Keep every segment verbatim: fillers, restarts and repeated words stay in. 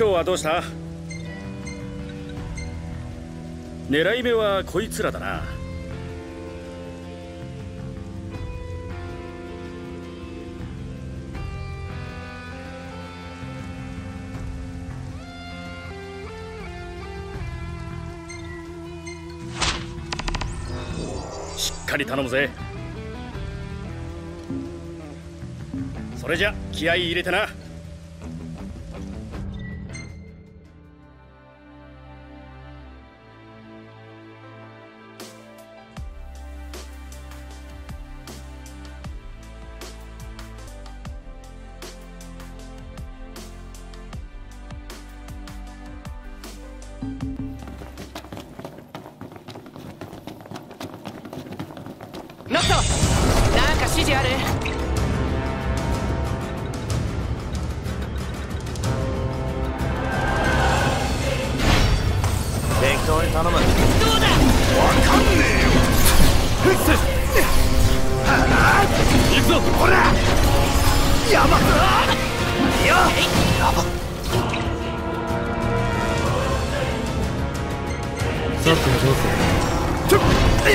今日はどうした？狙い目はこいつらだな。しっかり頼むぜ。それじゃ気合い入れてな。ノット、なんか指示ある？適当に頼む。どうだ？わかんねえよ。行くぞ。ほら。やば。やば。さてどうする？おっと、いくぞ。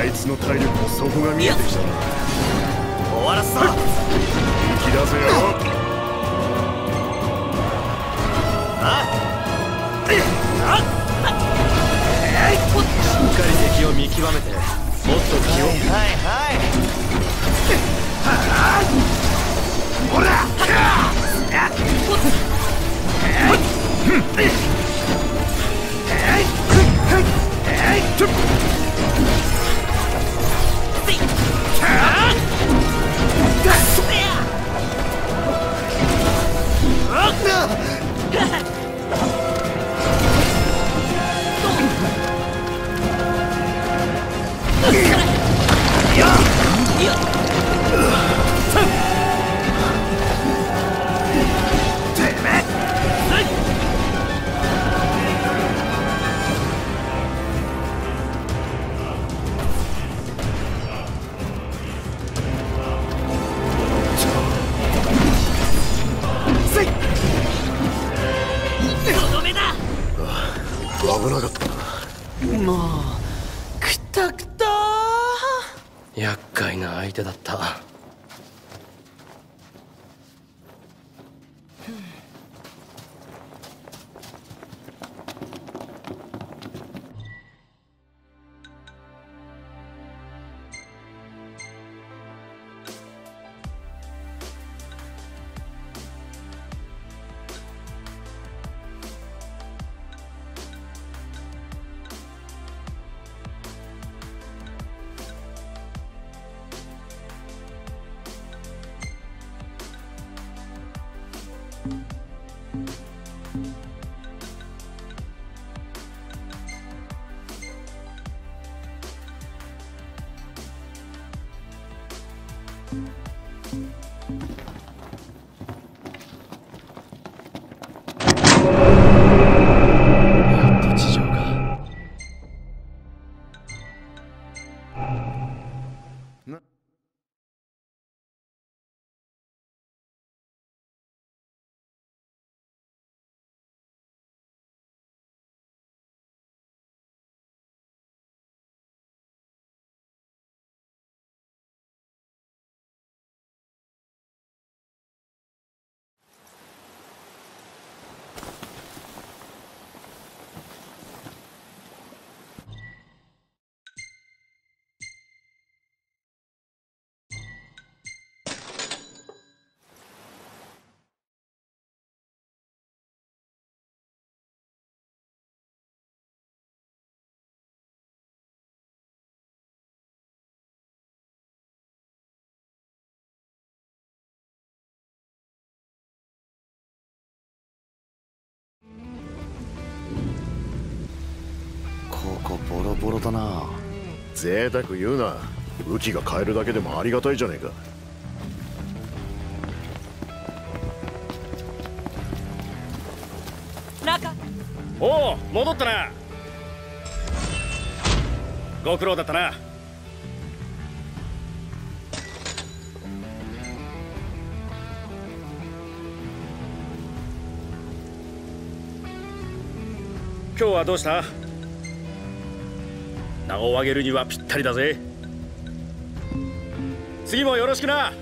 あいつの体力の底が見えてきた。終わらせた。本気だぜよ。あしっかり敵を見極めて、もっと気を。はいはいはい。ほら。危なかったな。もうくたくた。厄介な相手だった。うだな。贅沢言うな。武器が買えるだけでもありがたいじゃねえか。中。おお、戻ったな。ご苦労だったな。今日はどうした？名を上げるにはぴったりだぜ。次もよろしくな。